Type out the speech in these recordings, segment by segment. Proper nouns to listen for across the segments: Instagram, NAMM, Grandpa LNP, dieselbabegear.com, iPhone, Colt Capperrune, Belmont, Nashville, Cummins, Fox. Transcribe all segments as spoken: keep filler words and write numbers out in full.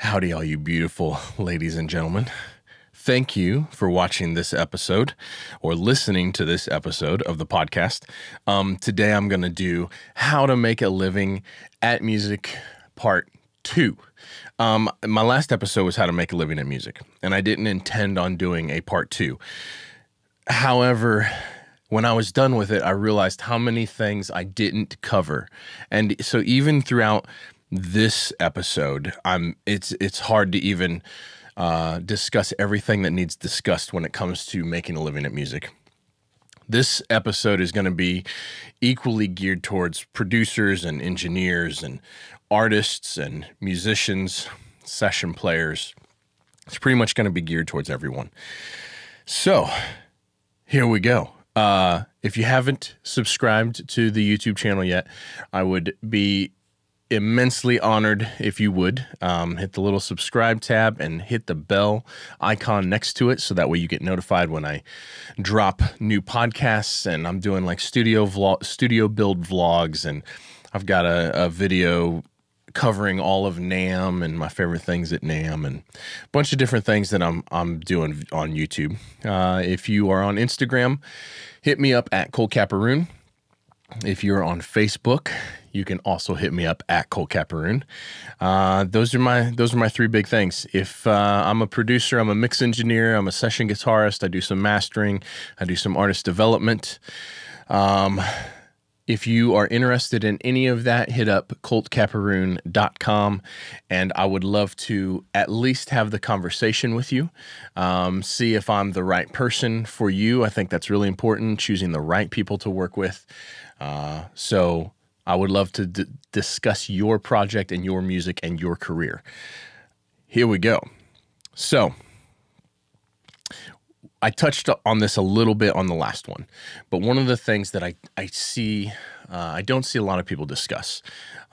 Howdy, all you beautiful ladies and gentlemen. Thank you for watching this episode or listening to this episode of the podcast. Um, today, I'm going to do how to make a living at music part two. Um, my last episode was how to make a living at music, and I didn't intend on doing a part two. However, when I was done with it, I realized how many things I didn't cover. And so even throughout this episode, I'm it's it's hard to even uh, discuss everything that needs discussed when it comes to making a living at music. This episode is going to be equally geared towards producers and engineers and artists and musicians, session players. It's pretty much going to be geared towards everyone. So here we go. Uh, if you haven't subscribed to the YouTube channel yet, I would be immensely honored if you would um, hit the little subscribe tab and hit the bell icon next to it, so that way you get notified when I drop new podcasts. And I'm doing like studio vlog, studio build vlogs, and I've got a, a video covering all of NAMM and my favorite things at NAMM and a bunch of different things that I'm I'm doing on YouTube. Uh, if you are on Instagram, hit me up at Colt Capperrune. If you're on Facebook, you can also hit me up at Colt Capperrune. Uh, those are my those are my three big things. If uh, I'm a producer, I'm a mix engineer, I'm a session guitarist. I do some mastering. I do some artist development. Um, if you are interested in any of that, hit up colt capperrune dot com, and I would love to at least have the conversation with you. Um, see if I'm the right person for you. I think that's really important, choosing the right people to work with. Uh, so I would love to d discuss your project and your music and your career. Here we go. So I touched on this a little bit on the last one, but one of the things that I, I see, uh, I don't see a lot of people discuss.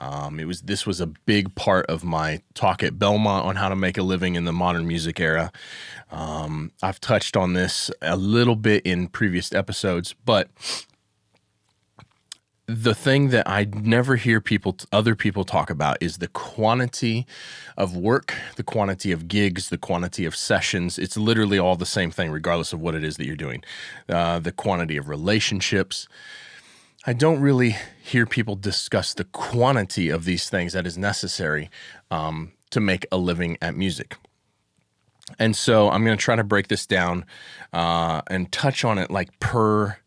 Um, it was, this was a big part of my talk at Belmont on how to make a living in the modern music era. Um, I've touched on this a little bit in previous episodes, but the thing that I never hear people, other people talk about is the quantity of work, the quantity of gigs, the quantity of sessions. It's literally all the same thing, regardless of what it is that you're doing. Uh, the quantity of relationships. I don't really hear people discuss the quantity of these things that is necessary um, to make a living at music. And so I'm going to try to break this down uh, and touch on it like per...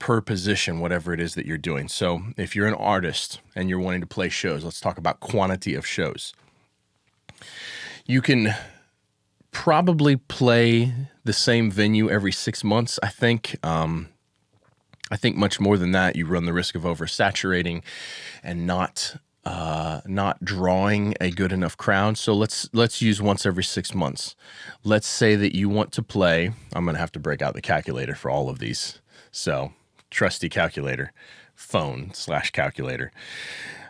per position, whatever it is that you're doing. So if you're an artist and you're wanting to play shows, let's talk about quantity of shows. You can probably play the same venue every six months, I think. Um, I think much more than that, you run the risk of oversaturating and not uh, not drawing a good enough crowd. So let's let's use once every six months. Let's say that you want to play. I'm going to have to break out the calculator for all of these. So... trusty calculator, phone slash calculator.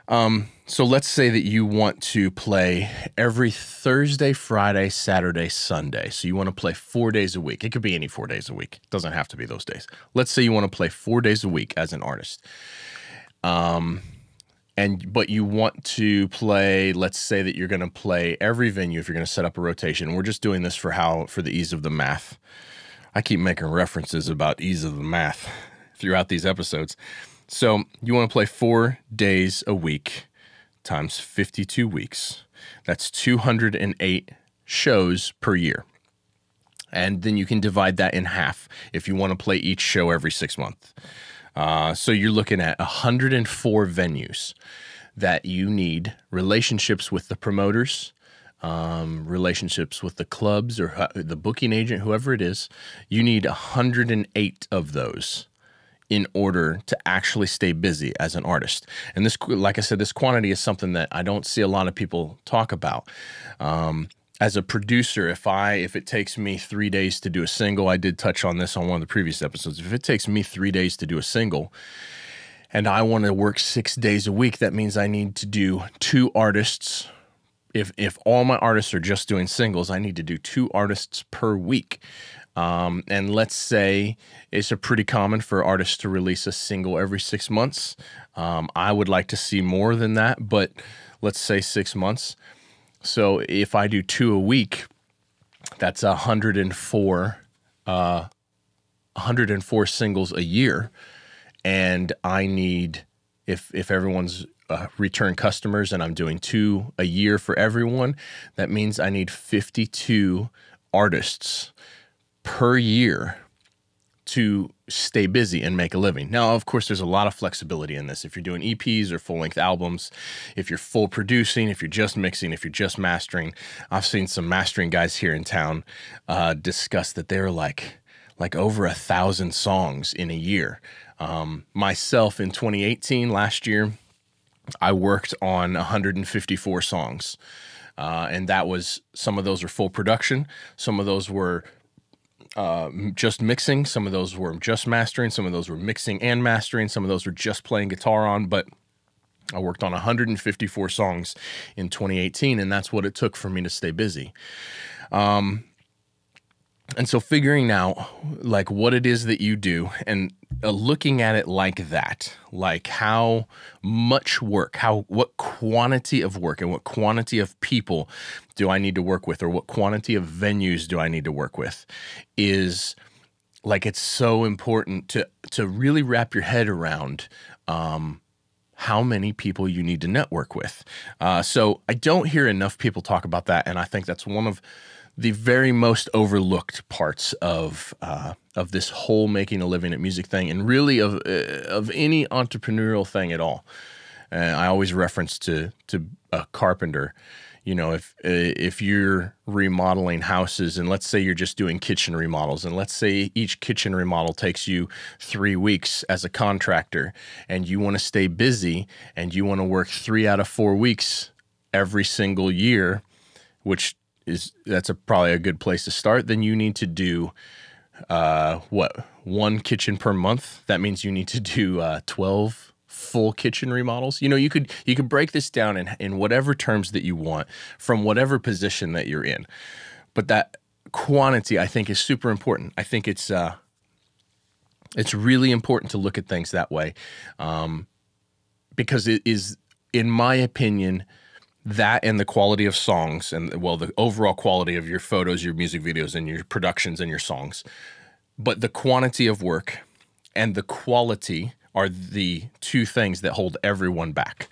Um, so let's say that you want to play every Thursday, Friday, Saturday, Sunday. So you want to play four days a week. It could be any four days a week. It doesn't have to be those days. Let's say you want to play four days a week as an artist. Um, and but you want to play, let's say that you're going to play every venue if you're going to set up a rotation. We're just doing this for how for the ease of the math. I keep making references about ease of the math throughout these episodes. So you want to play four days a week times fifty-two weeks. That's two hundred eight shows per year. And then you can divide that in half if you want to play each show every six months. Uh, so you're looking at one hundred four venues that you need relationships with the promoters, um, relationships with the clubs or the booking agent, whoever it is. You need one hundred eight of those in order to actually stay busy as an artist. And this, like I said, this quantity is something that I don't see a lot of people talk about. Um, as a producer, if I, if it takes me three days to do a single, I did touch on this on one of the previous episodes. If it takes me three days to do a single and I want to work six days a week, that means I need to do two artists. If, if all my artists are just doing singles, I need to do two artists per week. Um, and let's say it's a pretty common for artists to release a single every six months. Um, I would like to see more than that, but let's say six months. So if I do two a week, that's one hundred four, uh, one hundred four singles a year. And I need, if, if everyone's uh, return customers and I'm doing two a year for everyone, that means I need fifty-two artists per year to stay busy and make a living. Now, of course, there's a lot of flexibility in this. If you're doing E Ps or full-length albums, if you're full producing, if you're just mixing, if you're just mastering. I've seen some mastering guys here in town uh, discuss that they're like, like over a thousand songs in a year. Um, myself in twenty eighteen, last year, I worked on one hundred fifty-four songs. Uh, and that was, some of those were full production. Some of those were Uh, just mixing, some of those were just mastering, some of those were mixing and mastering, some of those were just playing guitar on, but I worked on one hundred fifty-four songs in twenty eighteen, and that's what it took for me to stay busy. Um, and so figuring out, like, what it is that you do and uh, looking at it like that, like how much work, how what quantity of work and what quantity of people do I need to work with, or what quantity of venues do I need to work with, is like, it's so important to, to really wrap your head around um, how many people you need to network with. Uh, so I don't hear enough people talk about that, and I think that's one of the very most overlooked parts of uh, of this whole making a living at music thing, and really of uh, of any entrepreneurial thing at all. Uh, I always reference to to a carpenter. You know, if if you're remodeling houses, and let's say you're just doing kitchen remodels, and let's say each kitchen remodel takes you three weeks as a contractor, and you want to stay busy, and you want to work three out of four weeks every single year, which is that's a, probably a good place to start. Then you need to do uh, what, one kitchen per month. That means you need to do uh, twelve full kitchen remodels. You know, you could you could break this down in in whatever terms that you want from whatever position that you're in. But that quantity, I think, is super important. I think it's uh, it's really important to look at things that way, um, because it is, in my opinion, that and the quality of songs and, well, the overall quality of your photos, your music videos, and your productions and your songs. But the quantity of work and the quality are the two things that hold everyone back.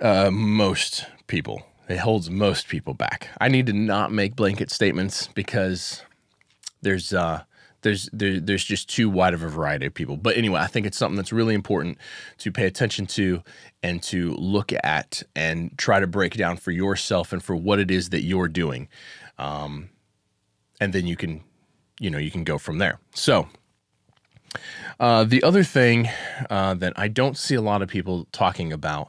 Uh, most people. It holds most people back. I need to not make blanket statements because there's uh, there's there, there's just too wide of a variety of people. But anyway, I think it's something that's really important to pay attention to and to look at and try to break down for yourself and for what it is that you're doing. Um, and then you can, you know, you can go from there. So uh, the other thing uh, that I don't see a lot of people talking about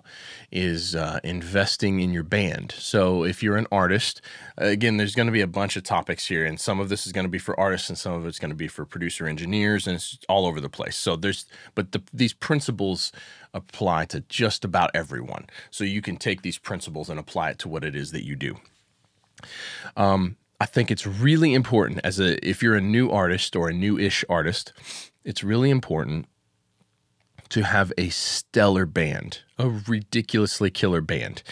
is uh, investing in your band. So if you're an artist, again, there's going to be a bunch of topics here, and some of this is going to be for artists and some of it's going to be for producer engineers, and it's all over the place. So there's, but the, these principles apply to just about everyone. So you can take these principles and apply it to what it is that you do. Um, I think it's really important as a, if you're a new artist or a new-ish artist, it's really important to have a stellar band, a ridiculously killer band.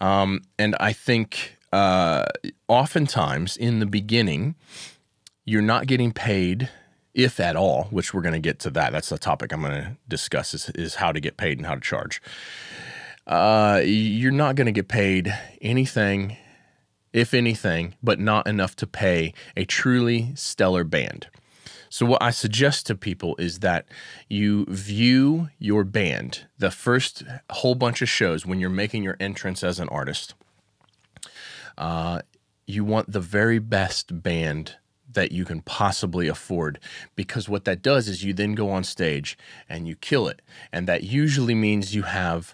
Um, and I think uh, oftentimes in the beginning, you're not getting paid, if at all, which we're going to get to that. That's the topic I'm going to discuss is, is how to get paid and how to charge. Uh, you're not going to get paid anything, if anything, but not enough to pay a truly stellar band. So what I suggest to people is that you view your band, the first whole bunch of shows when you're making your entrance as an artist, uh, you want the very best band that you can possibly afford, because what that does is you then go on stage and you kill it. And that usually means you have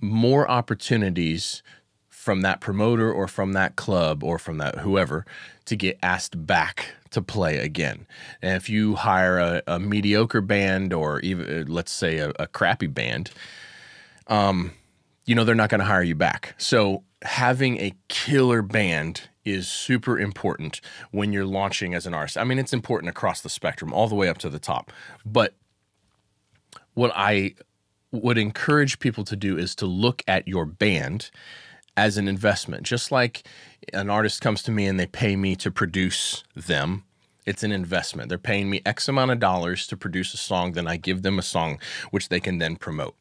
more opportunities from that promoter or from that club or from that whoever to get asked back to play again. And if you hire a, a mediocre band or even, let's say, a, a crappy band, um, you know, they're not going to hire you back. So having a killer band is super important when you're launching as an artist. I mean, it's important across the spectrum, all the way up to the top. But what I would encourage people to do is to look at your band as an investment. Just like an artist comes to me and they pay me to produce them, it's an investment. They're paying me X amount of dollars to produce a song, then I give them a song which they can then promote.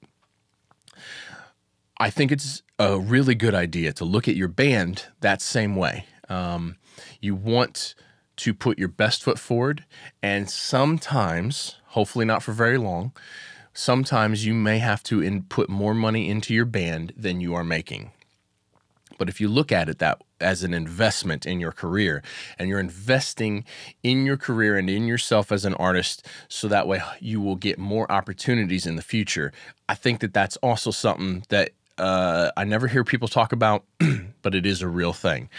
I think it's a really good idea to look at your band that same way. Um, you want to put your best foot forward, and sometimes, hopefully not for very long, sometimes you may have to in put more money into your band than you are making. But if you look at it that as an investment in your career, and you're investing in your career and in yourself as an artist, so that way you will get more opportunities in the future. I think that that's also something that uh, I never hear people talk about, but it is a real thing.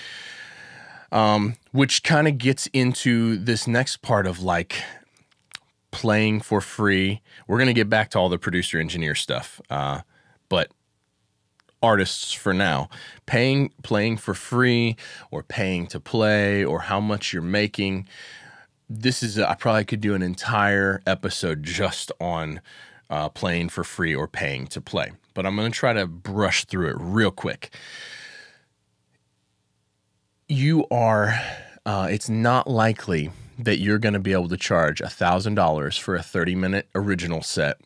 Um, which kind of gets into this next part of like playing for free. We're going to get back to all the producer engineer stuff, uh, but artists for now, paying, playing for free or paying to play or how much you're making. This is, a, I probably could do an entire episode just on uh, playing for free or paying to play, but I'm going to try to brush through it real quick. You are, uh, it's not likely that you're going to be able to charge a thousand dollars for a thirty minute original set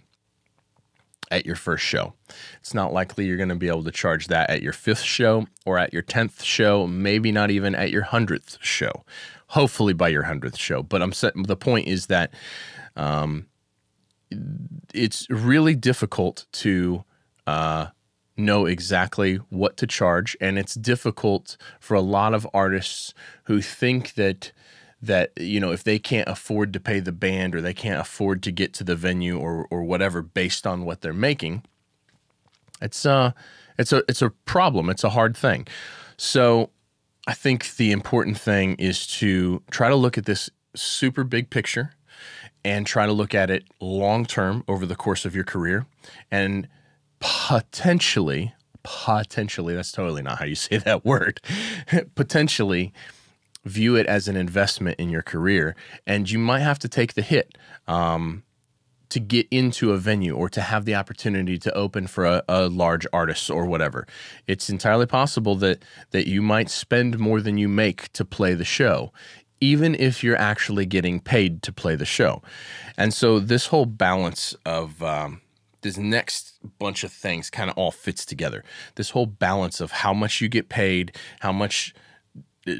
at your first show. It's not likely you're going to be able to charge that at your fifth show or at your tenth show, maybe not even at your hundredth show, hopefully by your hundredth show. But I'm set, the point is that um, it's really difficult to uh, know exactly what to charge, and it's difficult for a lot of artists who think that that, you know, if they can't afford to pay the band or they can't afford to get to the venue or, or whatever based on what they're making, it's, uh, it's, a, it's a problem. It's a hard thing. So I think the important thing is to try to look at this super big picture and try to look at it long term over the course of your career, and potentially, potentially, that's totally not how you say that word, potentially view it as an investment in your career, and you might have to take the hit um, to get into a venue or to have the opportunity to open for a, a large artist or whatever. It's entirely possible that that you might spend more than you make to play the show, even if you're actually getting paid to play the show. And so this whole balance of um, this next bunch of things kind of all fits together. This whole balance of how much you get paid, how much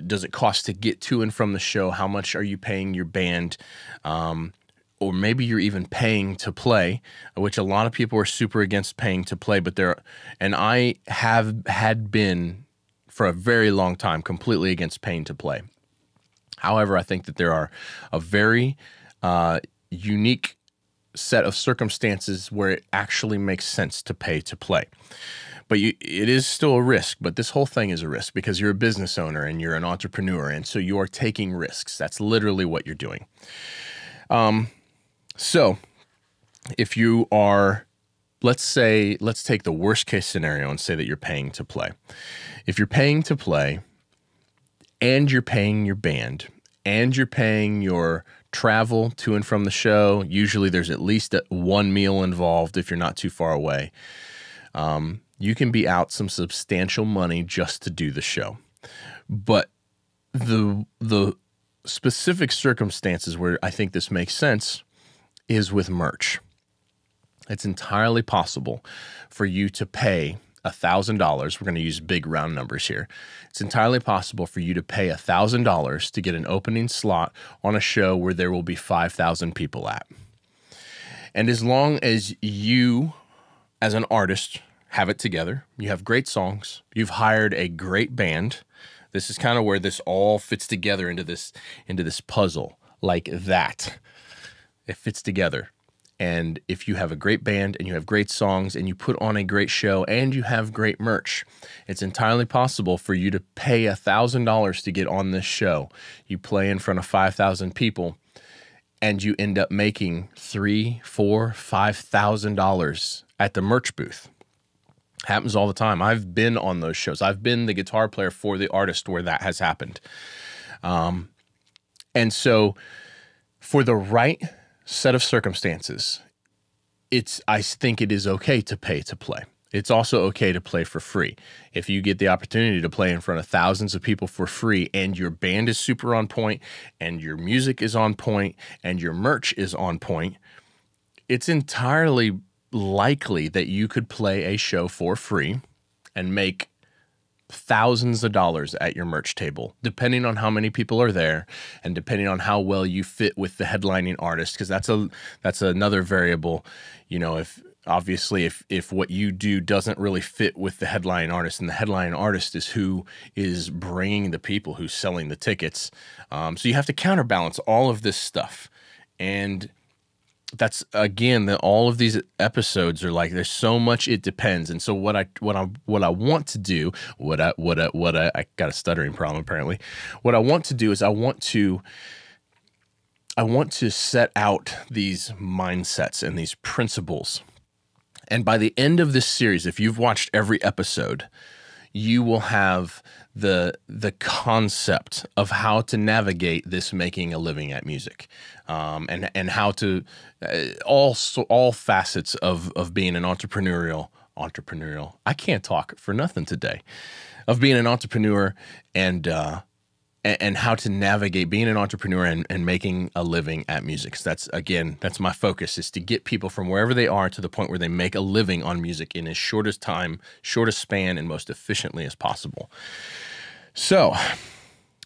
does it cost to get to and from the show? How much are you paying your band? Um, or maybe you're even paying to play, which a lot of people are super against paying to play. But there, and I have had been for a very long time completely against paying to play. However, I think that there are a very uh, unique set of circumstances where it actually makes sense to pay to play. But you, it is still a risk, but this whole thing is a risk because you're a business owner and you're an entrepreneur, and so you are taking risks. That's literally what you're doing. Um, so if you are, let's say, let's take the worst case scenario and say that you're paying to play. If you're paying to play and you're paying your band and you're paying your travel to and from the show, usually there's at least one meal involved if you're not too far away. Um, you can be out some substantial money just to do the show. But the, the specific circumstances where I think this makes sense is with merch. It's entirely possible for you to pay a thousand dollars. We're going to use big round numbers here. It's entirely possible for you to pay a thousand dollars to get an opening slot on a show where there will be five thousand people at. And as long as you, as an artist, have it together, you have great songs, you've hired a great band. This is kind of where this all fits together into this, into this puzzle like that. It fits together. And if you have a great band and you have great songs and you put on a great show and you have great merch, it's entirely possible for you to pay a thousand dollars to get on this show. You play in front of five thousand people and you end up making three, four, five thousand dollars at the merch booth. Happens all the time. I've been on those shows. I've been the guitar player for the artist where that has happened. Um, and so for the right set of circumstances, it's, I think it is okay to pay to play. It's also okay to play for free. If you get the opportunity to play in front of thousands of people for free and your band is super on point and your music is on point and your merch is on point, it's entirely likely that you could play a show for free and make thousands of dollars at your merch table, depending on how many people are there and depending on how well you fit with the headlining artist, because that's a that's another variable. You know, if obviously if if what you do doesn't really fit with the headlining artist, and the headlining artist is who is bringing the people, who's selling the tickets, um, so you have to counterbalance all of this stuff. And that's, again, that all of these episodes are like, there's so much, it depends. And so what I, what I, what I want to do, what I, what I, what I, I got a stuttering problem apparently. What I want to do is I want to, I want to set out these mindsets and these principles. And by the end of this series, if you've watched every episode, you will have the the concept of how to navigate this making a living at music, um, and and how to uh, all all facets of of being an entrepreneurial entrepreneurial. I can't talk for nothing today. Of being an entrepreneur and uh, and, and how to navigate being an entrepreneur and, and making a living at music. So that's, again, that's my focus, is to get people from wherever they are to the point where they make a living on music in as shortest time, shortest span, and most efficiently as possible. So,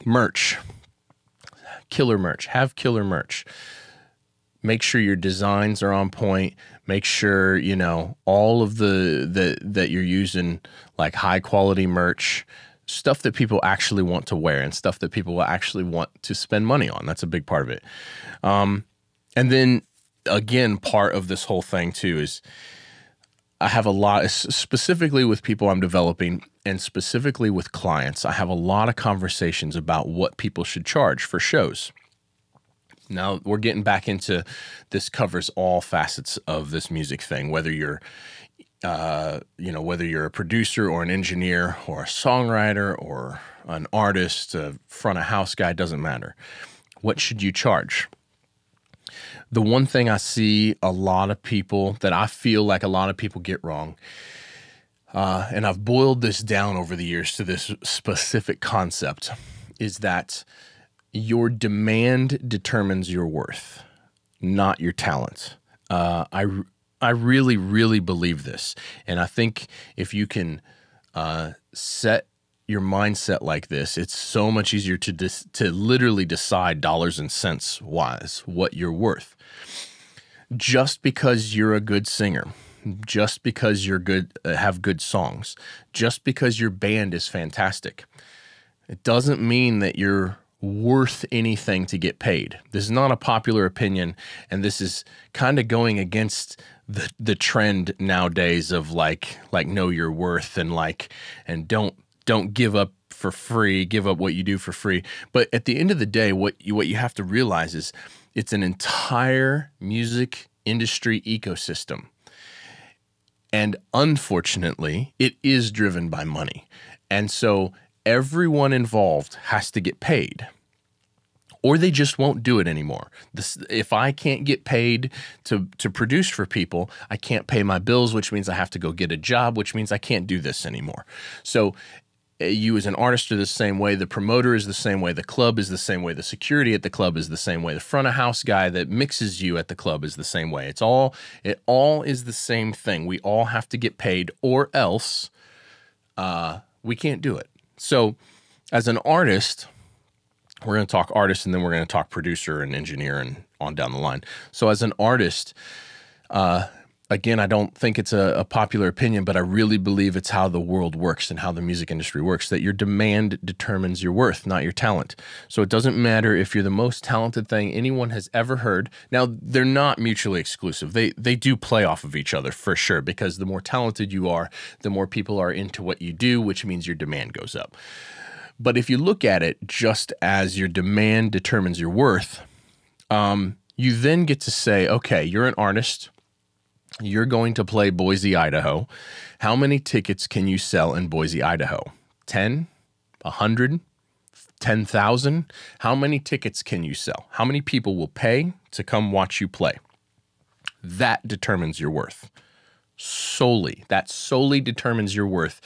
merch, killer merch, have killer merch. Make sure your designs are on point. Make sure, you know, all of the, the that you're using, like, high quality merch, stuff that people actually want to wear and stuff that people will actually want to spend money on. That's a big part of it. Um, and then, again, part of this whole thing too is I have a lot, specifically with people I'm developing and specifically with clients, I have a lot of conversations about what people should charge for shows. Now we're getting back into, this covers all facets of this music thing, whether you're, uh, you know, whether you're a producer or an engineer or a songwriter or an artist, a front of house guy, doesn't matter. What should you charge? The one thing I see a lot of people, that I feel like a lot of people get wrong, uh, and I've boiled this down over the years to this specific concept, is that your demand determines your worth, not your talent. Uh, I, I really, really believe this. And I think if you can uh, set your mindset like this, it's so much easier to dis to literally decide dollars and cents wise what you're worth. Just because you're a good singer, just because you're good, uh, have good songs, just because your band is fantastic, it doesn't mean that you're worth anything to get paid. This is not a popular opinion, and this is kind of going against the the trend nowadays of like like know your worth and like and don't. Don't give up for free, give up what you do for free. But at the end of the day, what you, what you have to realize is it's an entire music industry ecosystem. And unfortunately, it is driven by money. And so everyone involved has to get paid, or they just won't do it anymore. This, if I can't get paid to, to produce for people, I can't pay my bills, which means I have to go get a job, which means I can't do this anymore. So you as an artist are the same way, the promoter is the same way, the club is the same way, the security at the club is the same way, the front of house guy that mixes you at the club is the same way. It's all, it all is the same thing. We all have to get paid, or else uh, we can't do it. So as an artist, we're going to talk artist, and then we're going to talk producer and engineer and on down the line. So as an artist, uh, again, I don't think it's a, a popular opinion, but I really believe it's how the world works and how the music industry works, that your demand determines your worth, not your talent. So it doesn't matter if you're the most talented thing anyone has ever heard. Now, they're not mutually exclusive. They, they do play off of each other for sure, because the more talented you are, the more people are into what you do, which means your demand goes up. But if you look at it just as your demand determines your worth, um, you then get to say, okay, you're an artist. You're going to play Boise, Idaho. How many tickets can you sell in Boise, Idaho? ten? one hundred? ten thousand? How many tickets can you sell? How many people will pay to come watch you play? That determines your worth, solely, that solely determines your worth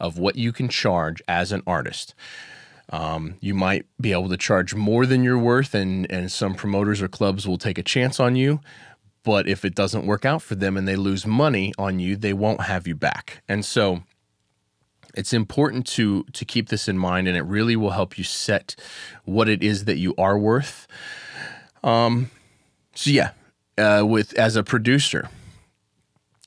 of what you can charge as an artist. Um, you might be able to charge more than your worth, and, and some promoters or clubs will take a chance on you. But if it doesn't work out for them and they lose money on you, they won't have you back. And so it's important to, to keep this in mind, and it really will help you set what it is that you are worth. Um, so yeah, uh, with as a producer,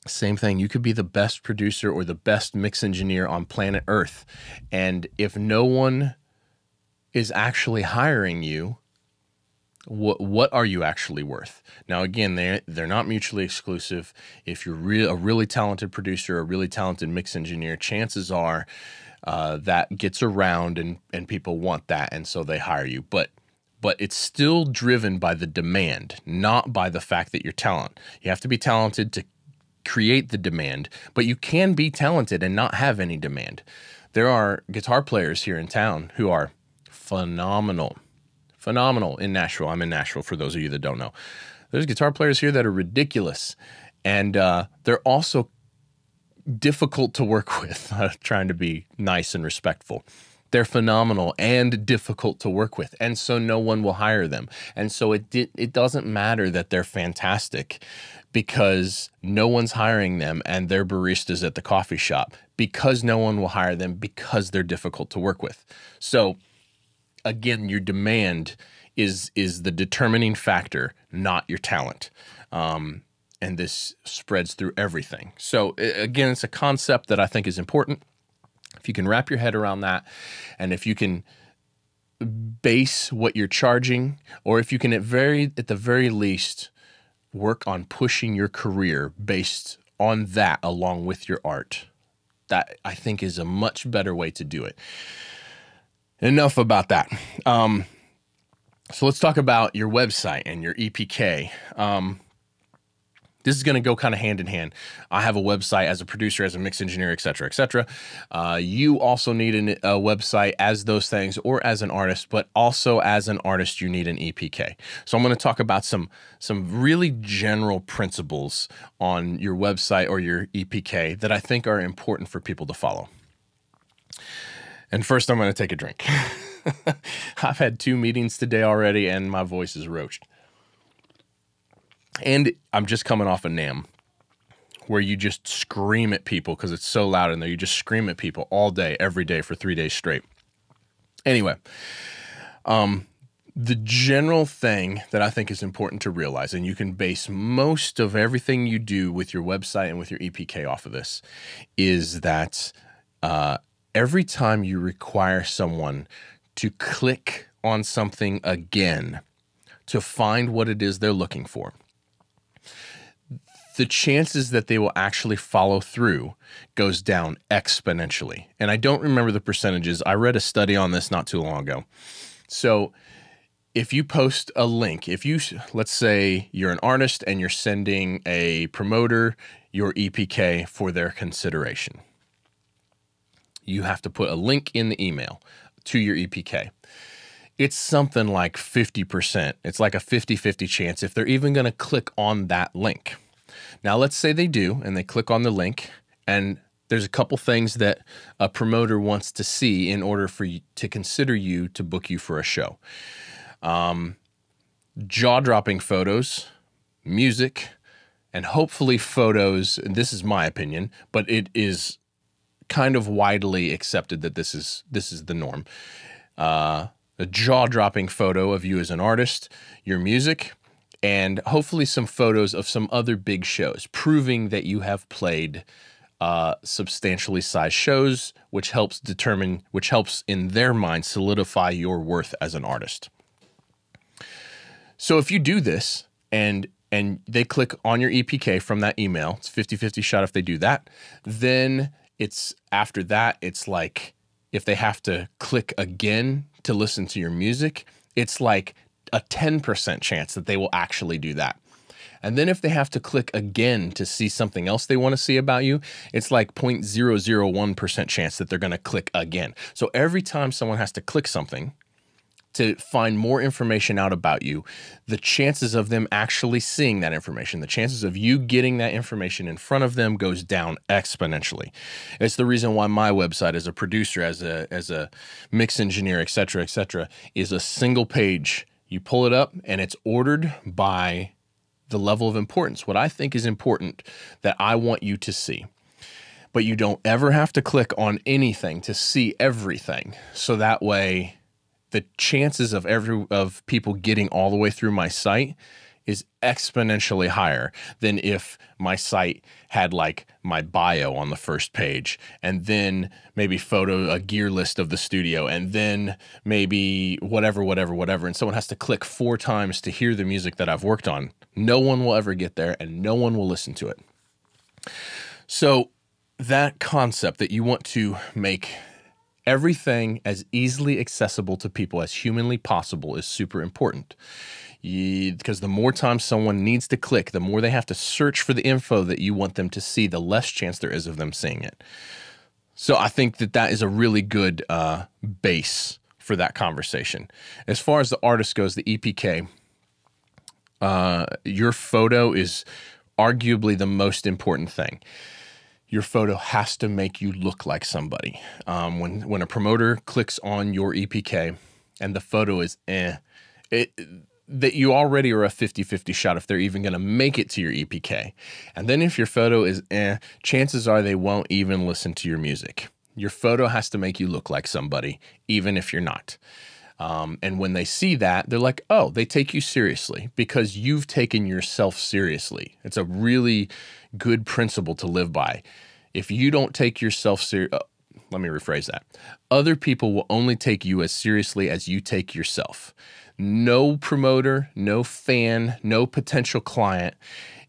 same thing. You could be the best producer or the best mix engineer on planet Earth, and if no one is actually hiring you, what what are you actually worth? Now again, they they're not mutually exclusive. If you're real a really talented producer, a really talented mix engineer, chances are uh, that gets around, and and people want that, and so they hire you. But But it's still driven by the demand, not by the fact that you're talented. You have to be talented to create the demand, but you can be talented and not have any demand. There are guitar players here in town who are phenomenal, phenomenal in Nashville. I'm in Nashville for those of you that don't know. There's guitar players here that are ridiculous, and uh, they're also difficult to work with, trying to be nice and respectful. They're phenomenal and difficult to work with, and so no one will hire them. And so it did, it doesn't matter that they're fantastic, because no one's hiring them, and they're baristas at the coffee shop, because no one will hire them because they're difficult to work with. So again, your demand is is the determining factor, not your talent. Um, and this spreads through everything. So again, it's a concept that I think is important. If you can wrap your head around that, and if you can base what you're charging, or if you can at very at the very least work on pushing your career based on that along with your art, that I think is a much better way to do it. Enough about that. Um, so let's talk about your website and your E P K. Um, This is going to go kind of hand in hand. I have a website as a producer, as a mix engineer, et cetera, et cetera. Uh, you also need an, a website as those things, or as an artist, but also as an artist, you need an E P K. So I'm going to talk about some, some really general principles on your website or your E P K that I think are important for people to follow. And first, I'm going to take a drink. I've had two meetings today already, and my voice is roached. And I'm just coming off a NAMM, where you just scream at people because it's so loud in there. You just scream at people all day, every day for three days straight. Anyway, um, the general thing that I think is important to realize, and you can base most of everything you do with your website and with your E P K off of this, is that uh, every time you require someone to click on something again to find what it is they're looking for, the chances that they will actually follow through goes down exponentially. And I don't remember the percentages. I read a study on this not too long ago. So if you post a link, if you, let's say you're an artist and you're sending a promoter your E P K for their consideration, you have to put a link in the email to your E P K. It's something like fifty percent. It's like a fifty fifty chance if they're even going to click on that link. Now, let's say they do, and they click on the link, and there's a couple things that a promoter wants to see in order for you to consider you to book you for a show. Um, jaw-dropping photos, music, and hopefully photos, and this is my opinion, but it is kind of widely accepted that this is, this is the norm. Uh, a jaw-dropping photo of you as an artist, your music, and hopefully some photos of some other big shows, proving that you have played uh, substantially sized shows, which helps determine, which helps in their mind solidify your worth as an artist. So if you do this, and and they click on your E P K from that email, it's fifty fifty shot if they do that, then it's after that, it's like if they have to click again to listen to your music, it's like a ten percent chance that they will actually do that. And then if they have to click again to see something else they want to see about you, it's like zero point zero zero one percent chance that they're going to click again. So every time someone has to click something, to find more information out about you, the chances of them actually seeing that information, the chances of you getting that information in front of them goes down exponentially. It's the reason why my website as a producer, as a, as a mix engineer, et cetera, et cetera, is a single page. You pull it up and it's ordered by the level of importance, what I think is important that I want you to see. But you don't ever have to click on anything to see everything. So that way, the chances of every of people getting all the way through my site is exponentially higher than if my site had like my bio on the first page and then maybe photo, a gear list of the studio, and then maybe whatever, whatever, whatever. And someone has to click four times to hear the music that I've worked on. No one will ever get there and no one will listen to it. So that concept that you want to make everything as easily accessible to people as humanly possible is super important, because the more times someone needs to click, the more they have to search for the info that you want them to see, the less chance there is of them seeing it. So I think that that is a really good uh, base for that conversation. As far as the artist goes, the E P K, uh, your photo is arguably the most important thing. Your photo has to make you look like somebody. Um, when, when a promoter clicks on your E P K and the photo is eh, it, that you already are a fifty fifty shot if they're even gonna make it to your E P K. And then if your photo is eh, chances are they won't even listen to your music. Your photo has to make you look like somebody, even if you're not. Um, and when they see that, they're like, oh, they take you seriously because you've taken yourself seriously. It's a really good principle to live by. If you don't take yourself seriously, oh, let me rephrase that. Other people will only take you as seriously as you take yourself. No promoter, no fan, no potential client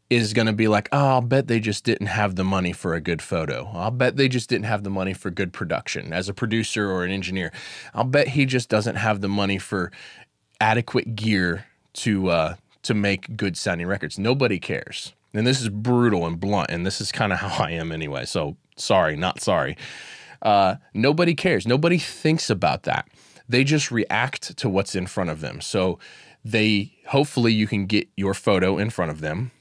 is going to be like, oh, I'll bet they just didn't have the money for a good photo. I'll bet they just didn't have the money for good production as a producer or an engineer. I'll bet he just doesn't have the money for adequate gear to, uh, to make good sounding records. Nobody cares. And this is brutal and blunt, and this is kind of how I am anyway. So sorry, not sorry. Uh, nobody cares. Nobody thinks about that. They just react to what's in front of them. So they, hopefully you can get your photo in front of them.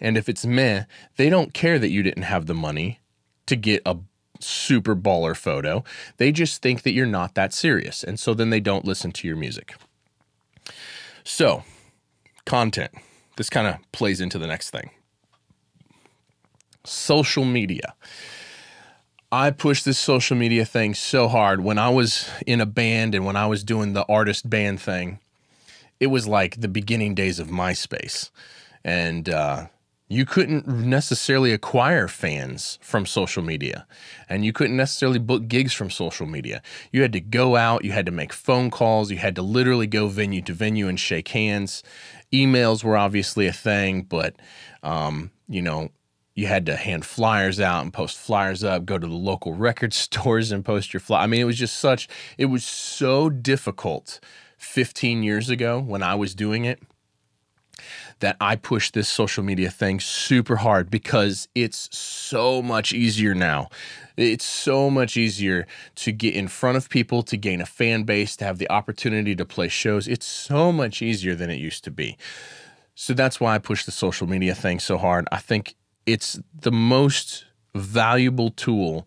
And if it's meh, they don't care that you didn't have the money to get a super baller photo. They just think that you're not that serious. And so then they don't listen to your music. So, content. This kind of plays into the next thing. Social media. I pushed this social media thing so hard. When I was in a band and when I was doing the artist band thing, it was like the beginning days of MySpace. And, uh, you couldn't necessarily acquire fans from social media, and you couldn't necessarily book gigs from social media. You had to go out, you had to make phone calls, you had to literally go venue to venue and shake hands. Emails were obviously a thing, but, um, you know, you had to hand flyers out and post flyers up, go to the local record stores and post your flyer. I mean, it was just such, it was so difficult fifteen years ago when I was doing it, that I push this social media thing super hard because it's so much easier now. It's so much easier to get in front of people, to gain a fan base, to have the opportunity to play shows. It's so much easier than it used to be. So that's why I push the social media thing so hard. I think it's the most valuable tool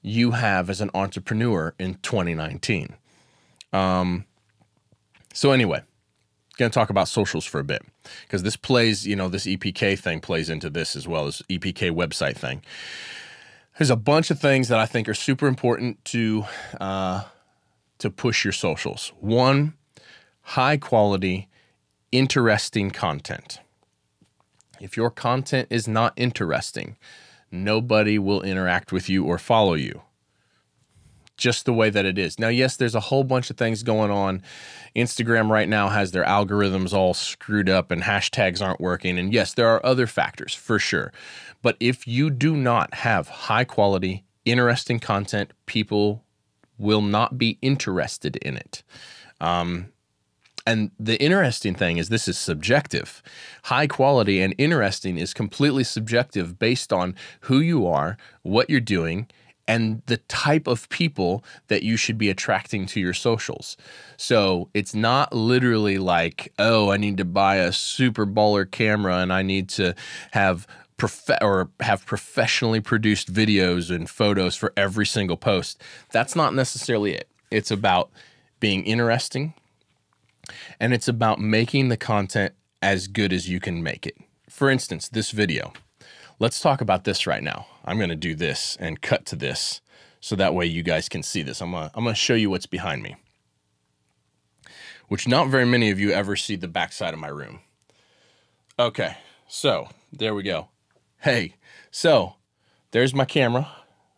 you have as an entrepreneur in twenty nineteen. Um, so anyway, going to talk about socials for a bit because this plays, you know, this E P K thing plays into this as well as E P K website thing. There's a bunch of things that I think are super important to, uh, to push your socials. One, high quality, interesting content. If your content is not interesting, nobody will interact with you or follow you. Just the way that it is. Now, yes, there's a whole bunch of things going on. Instagram right now has their algorithms all screwed up and hashtags aren't working. And yes, there are other factors for sure. But if you do not have high quality, interesting content, people will not be interested in it. Um, and the interesting thing is this is subjective. High quality and interesting is completely subjective based on who you are, what you're doing, and the type of people that you should be attracting to your socials. So it's not literally like, oh, I need to buy a super baller camera and I need to have prof- or have professionally produced videos and photos for every single post. That's not necessarily it. It's about being interesting, and it's about making the content as good as you can make it. For instance, this video. Let's talk about this right now. I'm going to do this and cut to this so that way you guys can see this. I'm going to show you what's behind me, which not very many of you ever see the backside of my room. Okay, so there we go. Hey, so there's my camera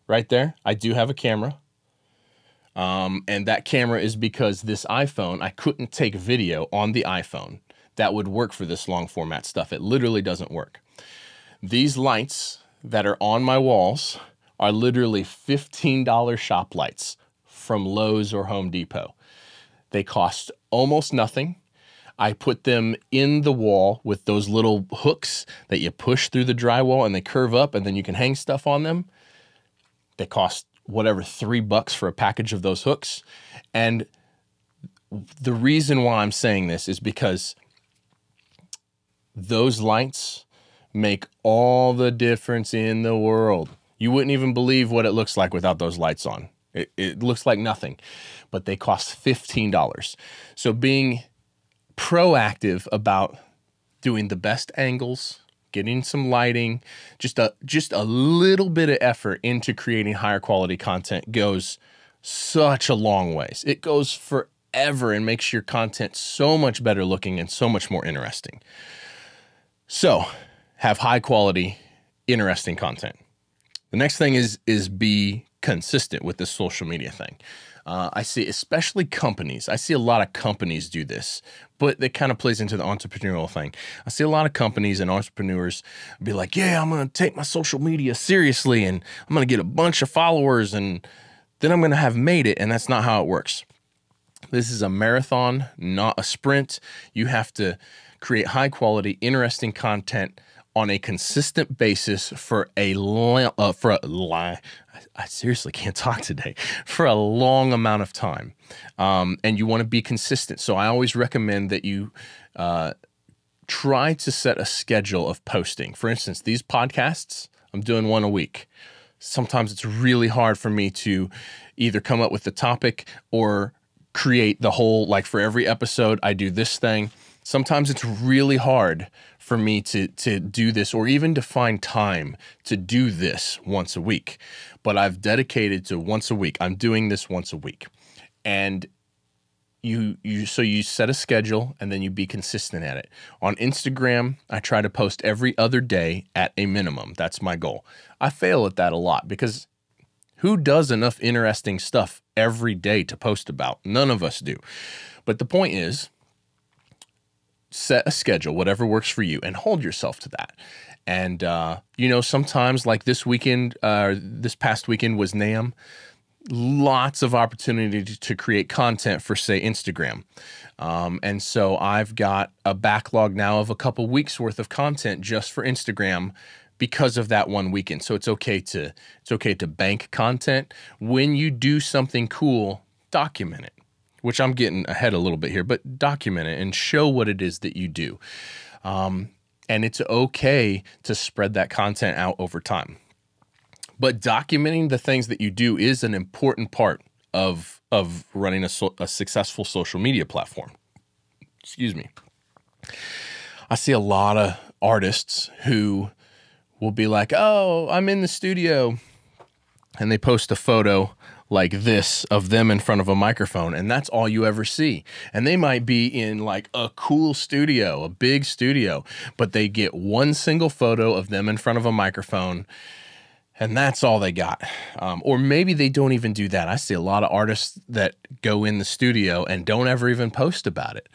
right there. I do have a camera. Um, and that camera is because this iPhone, I couldn't take video on the iPhone that would work for this long format stuff. It literally doesn't work. These lights that are on my walls are literally fifteen dollar shop lights from Lowe's or Home Depot. They cost almost nothing. I put them in the wall with those little hooks that you push through the drywall and they curve up and then you can hang stuff on them. They cost whatever, three bucks for a package of those hooks. And the reason why I'm saying this is because those lights make all the difference in the world. You wouldn't even believe what it looks like without those lights on. It, it looks like nothing, but they cost fifteen dollars. So being proactive about doing the best angles, getting some lighting, just a, just a little bit of effort into creating higher quality content goes such a long ways. It goes forever and makes your content so much better looking and so much more interesting. So, have high quality, interesting content. The next thing is, is be consistent with this social media thing. Uh, I see, especially companies, I see a lot of companies do this, but it kind of plays into the entrepreneurial thing. I see a lot of companies and entrepreneurs be like, yeah, I'm going to take my social media seriously and I'm going to get a bunch of followers and then I'm going to have made it. And that's not how it works. This is a marathon, not a sprint. You have to create high quality, interesting content on a consistent basis for a long, uh, for a long, I seriously can't talk today, for a long amount of time. Um, and you want to be consistent. So I always recommend that you uh, try to set a schedule of posting. For instance, these podcasts, I'm doing one a week. Sometimes it's really hard for me to either come up with the topic or create the whole, like for every episode, I do this thing. Sometimes it's really hard for me to, to do this or even to find time to do this once a week, but I've dedicated to once a week. I'm doing this once a week. And you, you, so you set a schedule and then you be consistent at it. On Instagram, I try to post every other day at a minimum. That's my goal. I fail at that a lot because who does enough interesting stuff every day to post about? None of us do. But the point is, set a schedule, whatever works for you, and hold yourself to that. And, uh, you know, sometimes like this weekend, uh, this past weekend was NAMM, lots of opportunity to, to create content for, say, Instagram. Um, and so I've got a backlog now of a couple weeks worth of content just for Instagram because of that one weekend. So it's okay to, it's okay to bank content. When you do something cool, document it. Which I'm getting ahead a little bit here, but document it and show what it is that you do. Um, and it's okay to spread that content out over time. But documenting the things that you do is an important part of, of running a, so, a successful social media platform. Excuse me. I see a lot of artists who will be like, oh, I'm in the studio. And they post a photo like this of them in front of a microphone, and that's all you ever see. And they might be in like a cool studio, a big studio, but they get one single photo of them in front of a microphone, and that's all they got. Um, or maybe they don't even do that. I see a lot of artists that go in the studio and don't ever even post about it.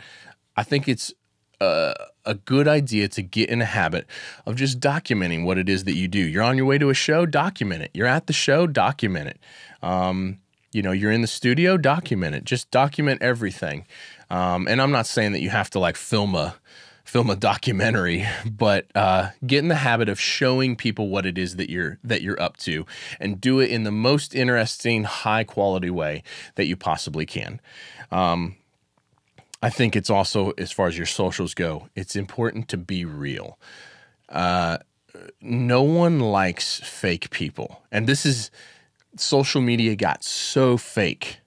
I think it's uh, a good idea to get in a habit of just documenting what it is that you do. You're on your way to a show, document it. You're at the show, document it. Um, you know, you're in the studio, document it, just document everything. Um, and I'm not saying that you have to like film a, film a documentary, but uh, get in the habit of showing people what it is that you're that you're up to, and do it in the most interesting, high quality way that you possibly can. Um, I think it's also, as far as your socials go, it's important to be real. Uh, no one likes fake people, and this is social media got so fake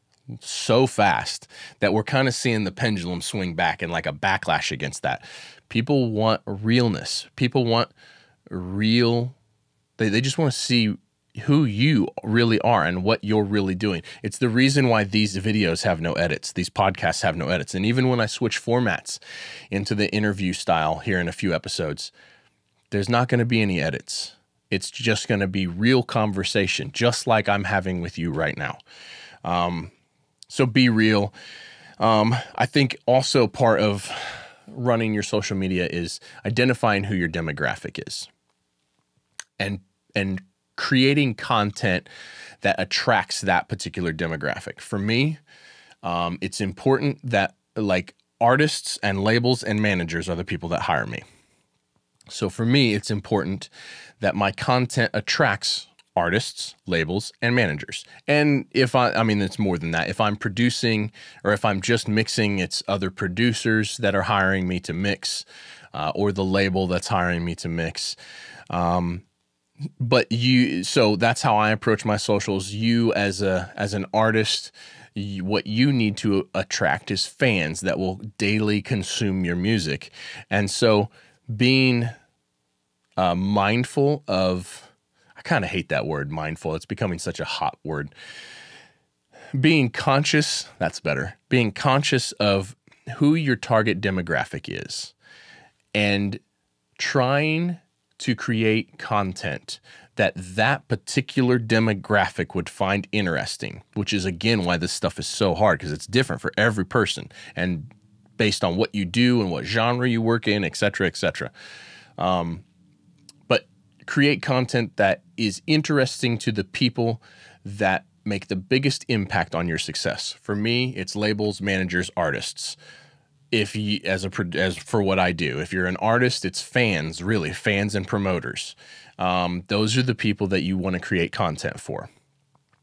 so fast that we're kind of seeing the pendulum swing back and like a backlash against that. People want realness. People want real. They, they just want to see who you really are and what you're really doing. It's the reason why these videos have no edits. These podcasts have no edits. And even when I switch formats into the interview style here in a few episodes, there's not going to be any edits. It's just going to be real conversation, just like I'm having with you right now. Um, So be real. Um, I think also part of running your social media is identifying who your demographic is, and and creating content that attracts that particular demographic. For me, um, it's important that like artists and labels and managers are the people that hire me. So for me, it's important that my content attracts artists, labels, and managers. And if I, I mean, it's more than that. If I'm producing, or if I'm just mixing, it's other producers that are hiring me to mix, uh, or the label that's hiring me to mix. Um, but you, so that's how I approach my socials. You as a, as an artist, you, what you need to attract is fans that will daily consume your music. And so being uh, mindful of, I kind of hate that word, mindful. It's becoming such a hot word. Being conscious, that's better. Being conscious of who your target demographic is and trying to create content that that particular demographic would find interesting, which is, again, why this stuff is so hard, because it's different for every person and based on what you do and what genre you work in, et cetera, et cetera. Um, Create content that is interesting to the people that make the biggest impact on your success. For me, it's labels, managers, artists. If you, as a as for what I do, if you're an artist, it's fans, really fans and promoters. Um, those are the people that you want to create content for.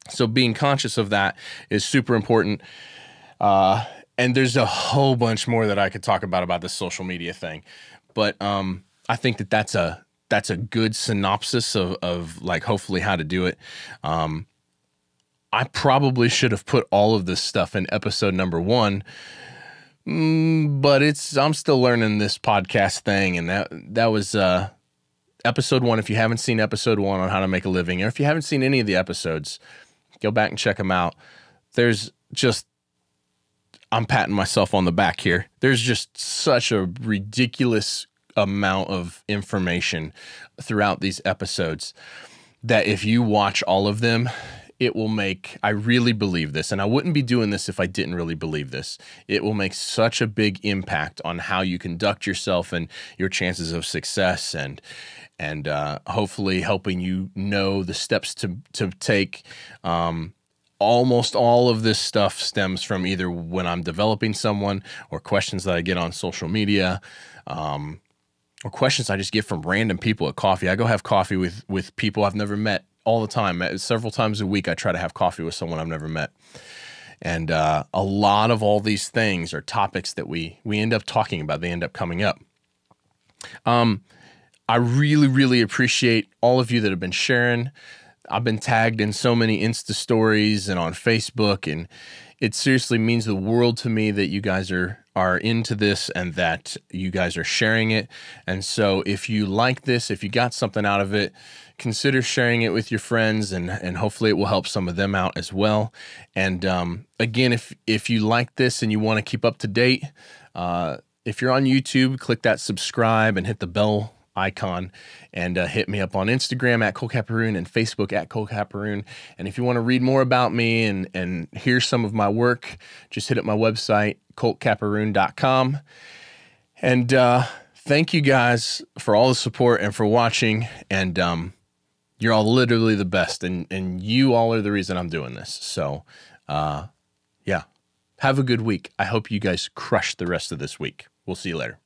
So being conscious of that is super important. Uh, and there's a whole bunch more that I could talk about about this social media thing, but um, I think that that's a That's a good synopsis of, of like, hopefully how to do it. Um, I probably should have put all of this stuff in episode number one, but it's, I'm still learning this podcast thing. And that, that was, uh, episode one. If you haven't seen episode one on how to make a living, or if you haven't seen any of the episodes, go back and check them out. There's just, I'm patting myself on the back here. There's just such a ridiculous amount of information throughout these episodes that if you watch all of them, it will make, I really believe this, and I wouldn't be doing this if I didn't really believe this, it will make such a big impact on how you conduct yourself and your chances of success, and and uh, hopefully helping you know the steps to, to take. Um, almost all of this stuff stems from either when I'm developing someone, or questions that I get on social media, um, or questions I just get from random people at coffee. I go have coffee with, with people I've never met all the time. Several times a week, I try to have coffee with someone I've never met. And uh, a lot of all these things are topics that we, we end up talking about. They end up coming up. Um, I really, really appreciate all of you that have been sharing. I've been tagged in so many Insta stories and on Facebook, and it seriously means the world to me that you guys are are into this and that you guys are sharing it. And so if you like this, if you got something out of it, consider sharing it with your friends, and, and hopefully it will help some of them out as well. And um, again, if, if you like this and you want to keep up to date, uh, if you're on YouTube, click that subscribe and hit the bell icon, and uh, hit me up on Instagram at Colt Capperrune and Facebook at Colt Capperrune. And if you want to read more about me and, and hear some of my work, just hit up my website, colt capperrune dot com. And uh, thank you guys for all the support and for watching. And um, you're all literally the best, and, and you all are the reason I'm doing this. So uh, yeah, have a good week. I hope you guys crush the rest of this week. We'll see you later.